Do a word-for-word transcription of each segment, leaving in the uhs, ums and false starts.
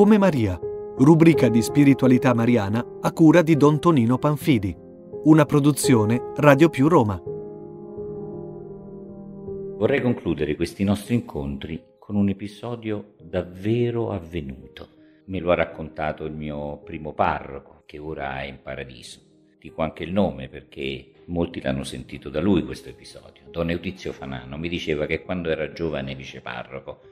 Come Maria, rubrica di spiritualità mariana a cura di Don Tonino Panfidi, una produzione Radio Più Roma. Vorrei concludere questi nostri incontri con un episodio davvero avvenuto. Me lo ha raccontato il mio primo parroco, che ora è in paradiso. Dico anche il nome perché molti l'hanno sentito da lui questo episodio. Don Eutizio Fanano mi diceva che quando era giovane viceparroco,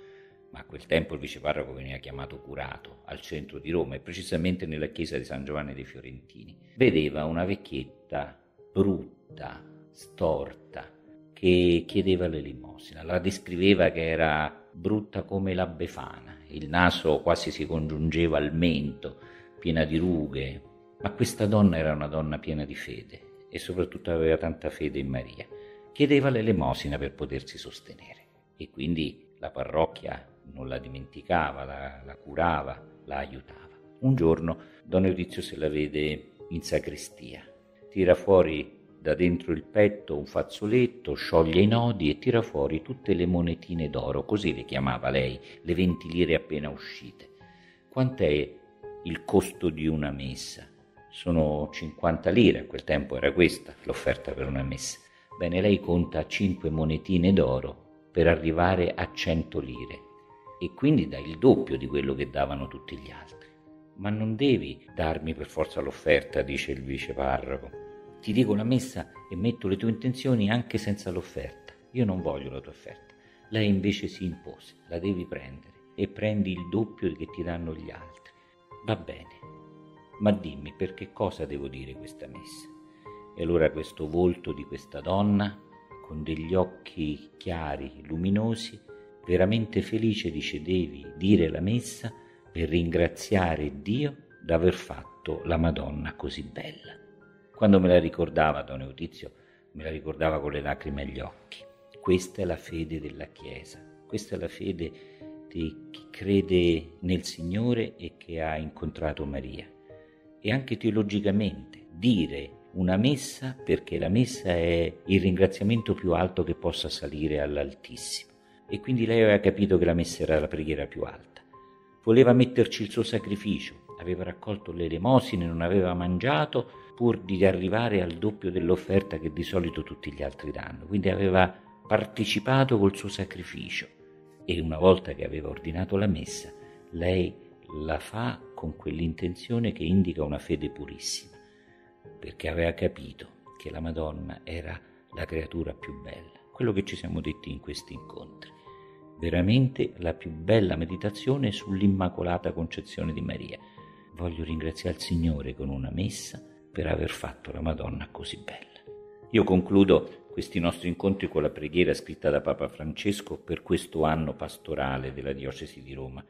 ma a quel tempo il viceparroco veniva chiamato curato, al centro di Roma e precisamente nella chiesa di San Giovanni dei Fiorentini, vedeva una vecchietta brutta, storta, che chiedeva l'elemosina. La descriveva che era brutta come la befana, il naso quasi si congiungeva al mento, piena di rughe. Ma questa donna era una donna piena di fede e soprattutto aveva tanta fede in Maria. Chiedeva l'elemosina per potersi sostenere e quindi la parrocchia non la dimenticava, la, la curava, la aiutava. Un giorno Don Eutizio se la vede in sacrestia, tira fuori da dentro il petto un fazzoletto, scioglie i nodi e tira fuori tutte le monetine d'oro, così le chiamava lei, le venti lire appena uscite. Quant'è il costo di una messa? Sono cinquanta lire, a quel tempo era questa l'offerta per una messa. Bene, lei conta cinque monetine d'oro per arrivare a cento lire e quindi dà il doppio di quello che davano tutti gli altri. Ma non devi darmi per forza l'offerta, dice il viceparroco. Ti dico la messa e metto le tue intenzioni anche senza l'offerta. Io non voglio la tua offerta. Lei invece si impose, la devi prendere e prendi il doppio che ti danno gli altri. Va bene, ma dimmi per che cosa devo dire questa messa. E allora questo volto di questa donna, con degli occhi chiari, luminosi, veramente felice, dice: devi dire la messa per ringraziare Dio d'aver fatto la Madonna così bella. Quando me la ricordava Don Eutizio, me la ricordava con le lacrime agli occhi. Questa è la fede della Chiesa, questa è la fede di chi crede nel Signore e che ha incontrato Maria. E anche teologicamente, dire una messa, perché la messa è il ringraziamento più alto che possa salire all'Altissimo. E quindi lei aveva capito che la messa era la preghiera più alta. Voleva metterci il suo sacrificio, aveva raccolto le elemosine, non aveva mangiato, pur di arrivare al doppio dell'offerta che di solito tutti gli altri danno. Quindi aveva partecipato col suo sacrificio e una volta che aveva ordinato la messa, lei la fa con quell'intenzione che indica una fede purissima, perché aveva capito che la Madonna era la creatura più bella, quello che ci siamo detti in questi incontri. Veramente la più bella meditazione sull'Immacolata Concezione di Maria. Voglio ringraziare il Signore con una messa per aver fatto la Madonna così bella. Io concludo questi nostri incontri con la preghiera scritta da Papa Francesco per questo anno pastorale della Diocesi di Roma.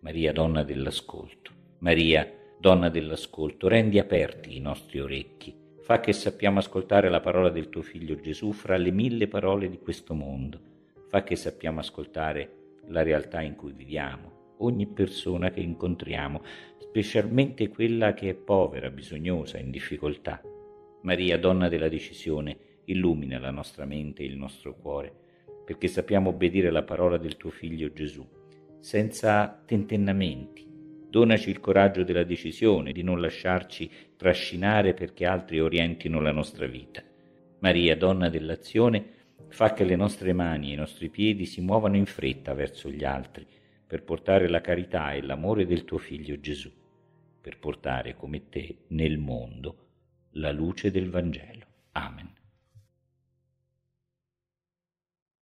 Maria, Donna dell'Ascolto. Maria, Donna dell'Ascolto, rendi aperti i nostri orecchi. Fa che sappiamo ascoltare la parola del tuo Figlio Gesù fra le mille parole di questo mondo. Fa che sappiamo ascoltare la realtà in cui viviamo, ogni persona che incontriamo, specialmente quella che è povera, bisognosa, in difficoltà. Maria, Donna della decisione, illumina la nostra mente e il nostro cuore, perché sappiamo obbedire alla parola del tuo Figlio Gesù, senza tentennamenti. Donaci il coraggio della decisione, di non lasciarci trascinare perché altri orientino la nostra vita. Maria, Donna dell'azione, fa che le nostre mani e i nostri piedi si muovano in fretta verso gli altri, per portare la carità e l'amore del tuo Figlio Gesù, per portare come te nel mondo la luce del Vangelo.